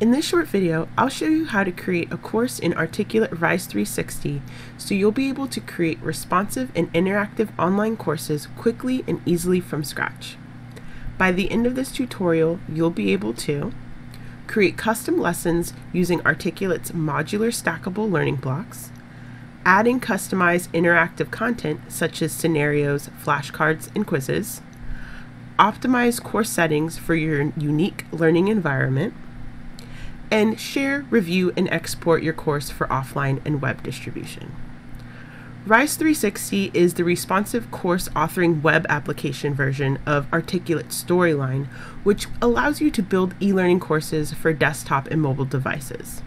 In this short video, I'll show you how to create a course in Articulate Rise 360, so you'll be able to create responsive and interactive online courses quickly and easily from scratch. By the end of this tutorial, you'll be able to create custom lessons using Articulate's modular stackable learning blocks, add and customize interactive content such as scenarios, flashcards, and quizzes, optimize course settings for your unique learning environment, and share, review, and export your course for offline and web distribution. Rise 360 is the responsive course authoring web application version of Articulate Storyline, which allows you to build e-learning courses for desktop and mobile devices.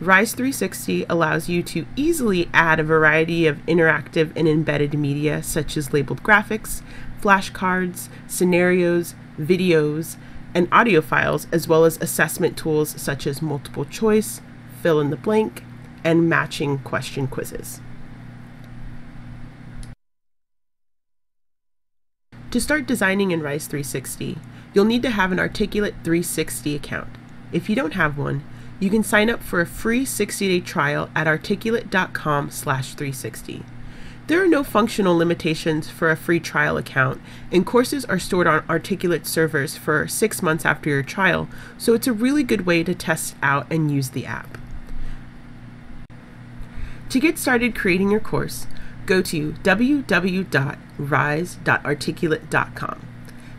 Rise 360 allows you to easily add a variety of interactive and embedded media such as labeled graphics, flashcards, scenarios, videos, and audio files, as well as assessment tools such as multiple choice, fill in the blank, and matching question quizzes. To start designing in Rise 360, you'll need to have an Articulate 360 account. If you don't have one, you can sign up for a free 60-day trial at articulate.com/360. There are no functional limitations for a free trial account, and courses are stored on Articulate servers for 6 months after your trial, so it's a really good way to test out and use the app. To get started creating your course, go to www.rise.articulate.com.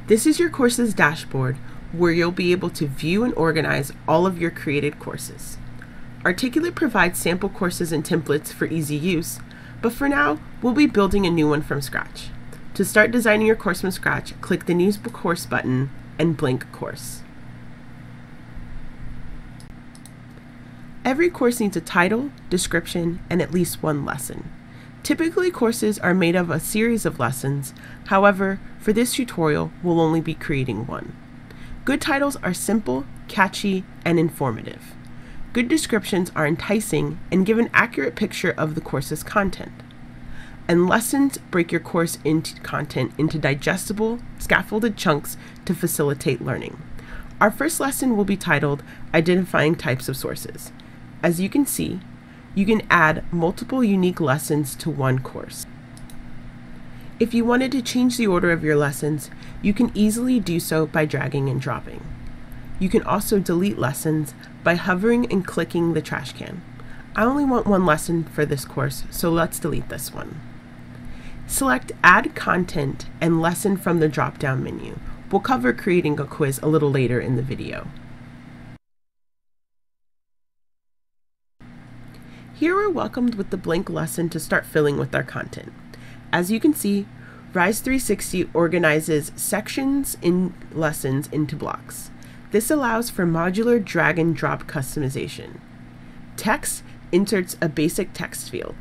This is your course's dashboard, where you'll be able to view and organize all of your created courses. Articulate provides sample courses and templates for easy use, but for now, we'll be building a new one from scratch. To start designing your course from scratch, click the New Course button and blank course. Every course needs a title, description, and at least one lesson. Typically, courses are made of a series of lessons. However, for this tutorial, we'll only be creating one. Good titles are simple, catchy, and informative. Good descriptions are enticing and give an accurate picture of the course's content. And lessons break your course content into digestible, scaffolded chunks to facilitate learning. Our first lesson will be titled Identifying Types of Sources. As you can see, you can add multiple unique lessons to one course. If you wanted to change the order of your lessons, you can easily do so by dragging and dropping. You can also delete lessons by hovering and clicking the trash can. I only want one lesson for this course, so let's delete this one. Select Add Content and Lesson from the drop-down menu. We'll cover creating a quiz a little later in the video. Here we're welcomed with the blank lesson to start filling with our content. As you can see, Rise 360 organizes sections in lessons into blocks. This allows for modular drag and drop customization. Text inserts a basic text field.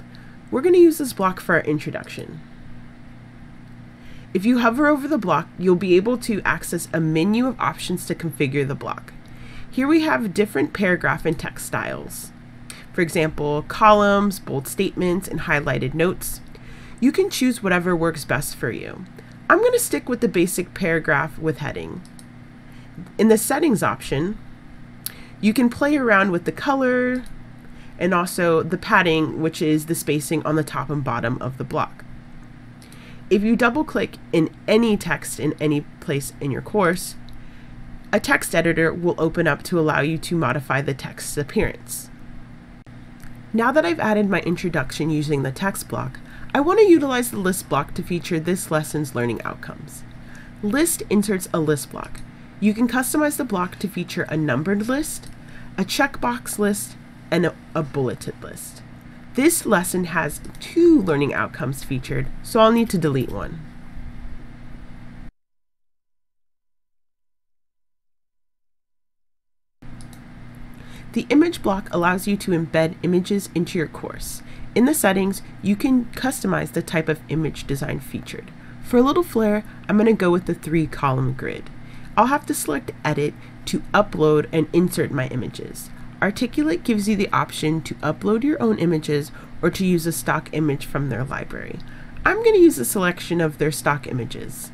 We're going to use this block for our introduction. If you hover over the block, you'll be able to access a menu of options to configure the block. Here we have different paragraph and text styles. For example, columns, bold statements, and highlighted notes. You can choose whatever works best for you. I'm going to stick with the basic paragraph with heading. In the settings option, you can play around with the color and also the padding, which is the spacing on the top and bottom of the block. If you double click in any text in any place in your course, a text editor will open up to allow you to modify the text's appearance. Now that I've added my introduction using the text block, I want to utilize the list block to feature this lesson's learning outcomes. List inserts a list block. You can customize the block to feature a numbered list, a checkbox list, and a bulleted list. This lesson has 2 learning outcomes featured, so I'll need to delete one. The image block allows you to embed images into your course. In the settings, you can customize the type of image design featured. For a little flair, I'm going to go with the 3-column grid. I'll have to select Edit to upload and insert my images. Articulate gives you the option to upload your own images or to use a stock image from their library. I'm going to use a selection of their stock images.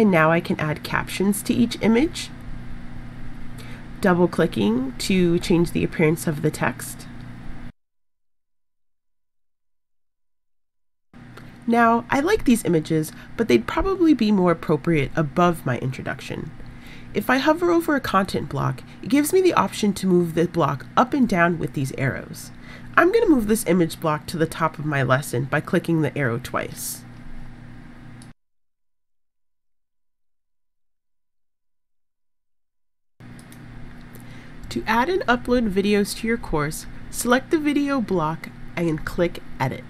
And now I can add captions to each image, double-clicking to change the appearance of the text. Now, I like these images, but they'd probably be more appropriate above my introduction. If I hover over a content block, it gives me the option to move the block up and down with these arrows. I'm going to move this image block to the top of my lesson by clicking the arrow twice. To add and upload videos to your course, select the video block and click Edit.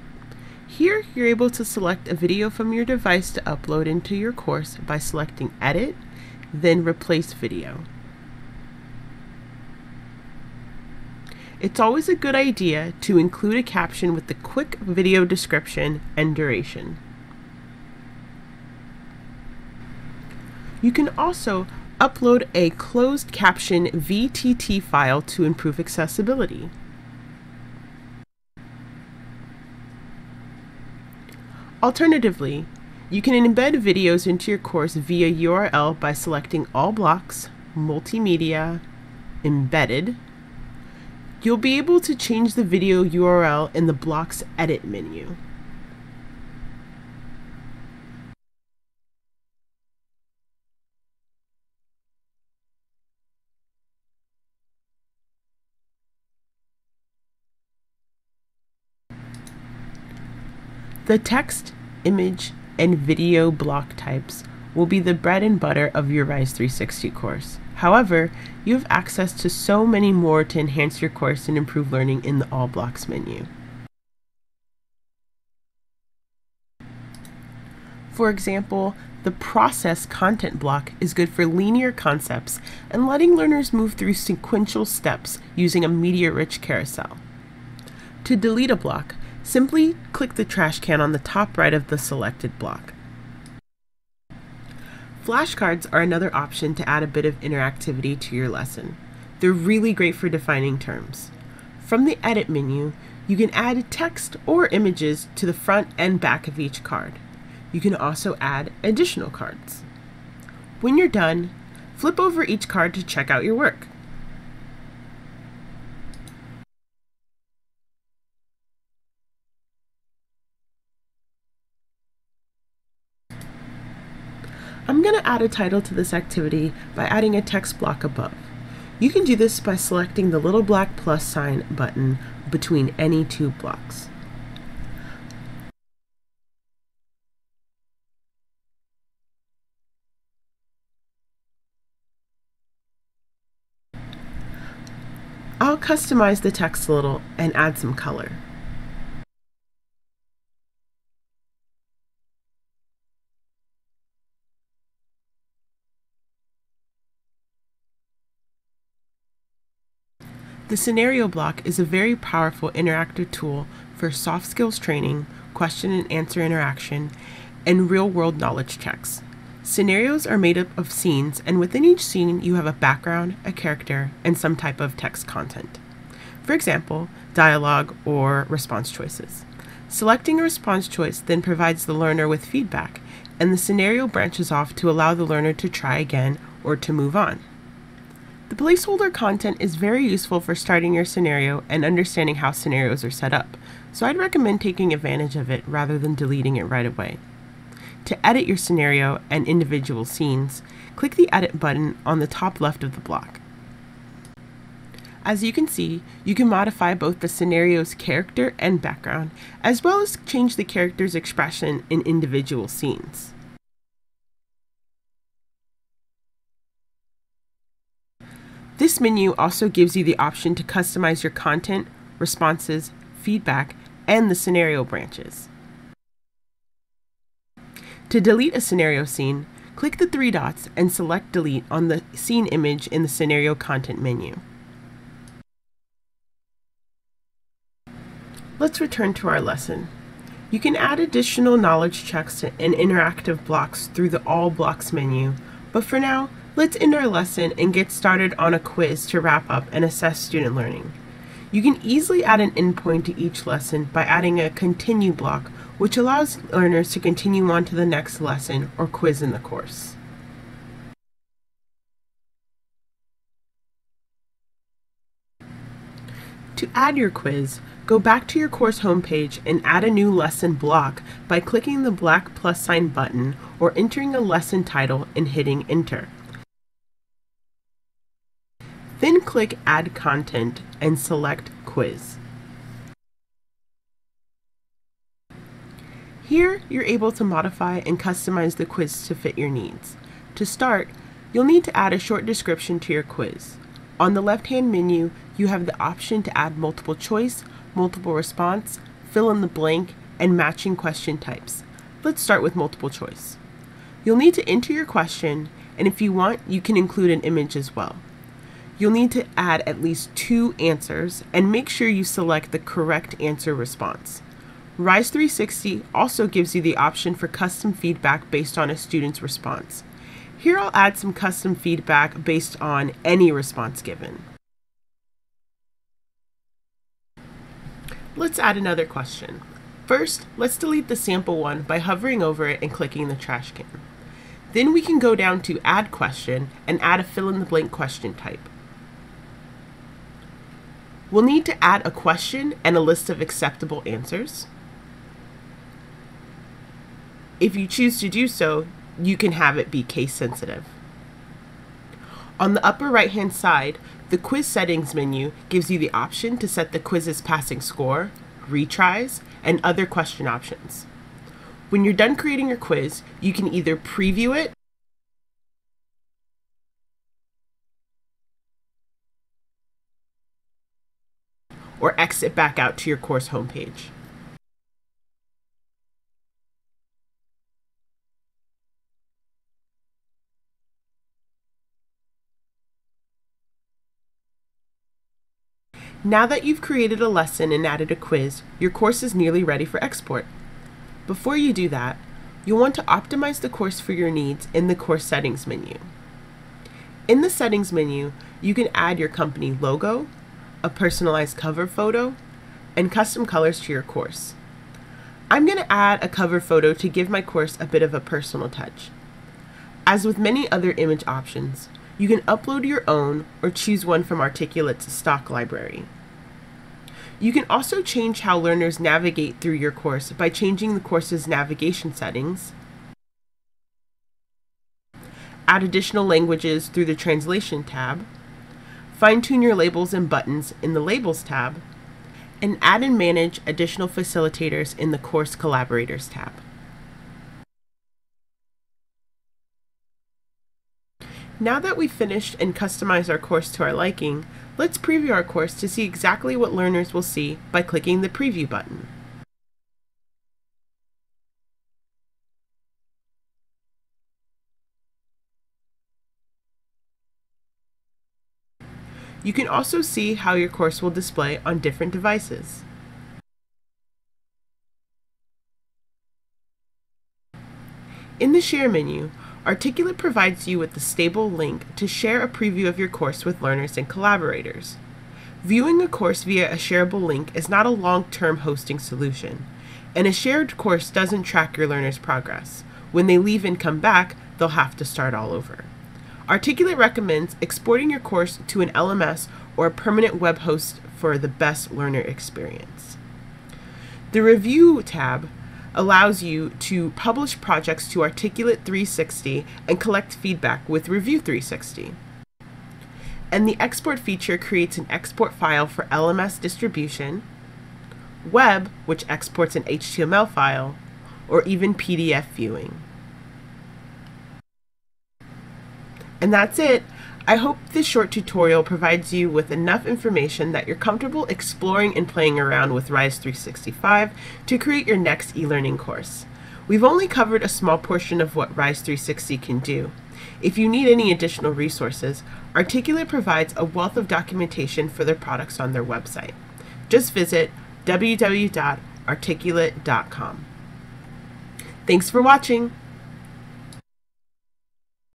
Here, you're able to select a video from your device to upload into your course by selecting Edit, then Replace Video. It's always a good idea to include a caption with the quick video description and duration. You can also upload a closed caption VTT file to improve accessibility. Alternatively, you can embed videos into your course via URL by selecting All Blocks, Multimedia, Embedded. You'll be able to change the video URL in the block's edit menu. The text, image, and video block types will be the bread and butter of your Rise 360 course. However, you have access to so many more to enhance your course and improve learning in the All Blocks menu. For example, the Process content block is good for linear concepts and letting learners move through sequential steps using a media-rich carousel. To delete a block, simply click the trash can on the top right of the selected block. Flashcards are another option to add a bit of interactivity to your lesson. They're really great for defining terms. From the Edit menu, you can add text or images to the front and back of each card. You can also add additional cards. When you're done, flip over each card to check out your work. I'm going to add a title to this activity by adding a text block above. You can do this by selecting the little black plus sign button between any two blocks. I'll customize the text a little and add some color. The scenario block is a very powerful interactive tool for soft skills training, question and answer interaction, and real-world knowledge checks. Scenarios are made up of scenes, and within each scene you have a background, a character, and some type of text content. For example, dialogue or response choices. Selecting a response choice then provides the learner with feedback, and the scenario branches off to allow the learner to try again or to move on. The placeholder content is very useful for starting your scenario and understanding how scenarios are set up, so I'd recommend taking advantage of it rather than deleting it right away. To edit your scenario and individual scenes, click the Edit button on the top left of the block. As you can see, you can modify both the scenario's character and background, as well as change the character's expression in individual scenes. This menu also gives you the option to customize your content, responses, feedback, and the scenario branches. To delete a scenario scene, click the three dots and select Delete on the scene image in the scenario content menu. Let's return to our lesson. You can add additional knowledge checks and interactive blocks through the All Blocks menu, but for now, let's end our lesson and get started on a quiz to wrap up and assess student learning. You can easily add an endpoint to each lesson by adding a continue block, which allows learners to continue on to the next lesson or quiz in the course. To add your quiz, go back to your course homepage and add a new lesson block by clicking the black plus sign button or entering a lesson title and hitting Enter. Then click Add Content and select Quiz. Here, you're able to modify and customize the quiz to fit your needs. To start, you'll need to add a short description to your quiz. On the left-hand menu, you have the option to add multiple choice, multiple response, fill in the blank, and matching question types. Let's start with multiple choice. You'll need to enter your question, and if you want, you can include an image as well. You'll need to add at least 2 answers, and make sure you select the correct answer response. Rise 360 also gives you the option for custom feedback based on a student's response. Here I'll add some custom feedback based on any response given. Let's add another question. First, let's delete the sample one by hovering over it and clicking the trash can. Then we can go down to Add Question and add a fill-in-the-blank question type. We'll need to add a question and a list of acceptable answers. If you choose to do so, you can have it be case sensitive. On the upper right hand side, the quiz settings menu gives you the option to set the quiz's passing score, retries, and other question options. When you're done creating your quiz, you can either preview it or exit back out to your course homepage. Now that you've created a lesson and added a quiz, your course is nearly ready for export. Before you do that, you'll want to optimize the course for your needs in the course settings menu. In the settings menu, you can add your company logo, a personalized cover photo, and custom colors to your course. I'm going to add a cover photo to give my course a bit of a personal touch. As with many other image options, you can upload your own or choose one from Articulate's stock library. You can also change how learners navigate through your course by changing the course's navigation settings, add additional languages through the Translation tab, fine-tune your labels and buttons in the Labels tab, and add and manage additional facilitators in the Course Collaborators tab. Now that we've finished and customized our course to our liking, let's preview our course to see exactly what learners will see by clicking the Preview button. You can also see how your course will display on different devices. In the Share menu, Articulate provides you with the stable link to share a preview of your course with learners and collaborators. Viewing a course via a shareable link is not a long-term hosting solution, and a shared course doesn't track your learners' progress. When they leave and come back, they'll have to start all over. Articulate recommends exporting your course to an LMS or a permanent web host for the best learner experience. The Review tab allows you to publish projects to Articulate 360 and collect feedback with Review 360. And the Export feature creates an export file for LMS distribution, Web, which exports an HTML file, or even PDF viewing. And that's it. I hope this short tutorial provides you with enough information that you're comfortable exploring and playing around with Rise 365 to create your next e-learning course. We've only covered a small portion of what Rise 360 can do. If you need any additional resources, Articulate provides a wealth of documentation for their products on their website. Just visit www.articulate.com. Thanks for watching.